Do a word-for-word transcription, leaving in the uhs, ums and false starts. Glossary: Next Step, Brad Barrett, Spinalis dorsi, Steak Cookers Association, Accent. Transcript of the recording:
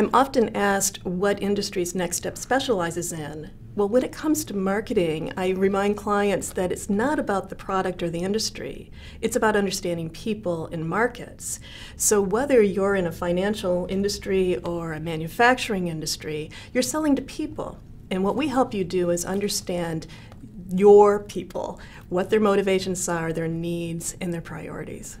I'm often asked what industries Next Step specializes in. Well, when it comes to marketing, I remind clients that it's not about the product or the industry. It's about understanding people and markets. So whether you're in a financial industry or a manufacturing industry, you're selling to people. And what we help you do is understand your people, what their motivations are, their needs, and their priorities.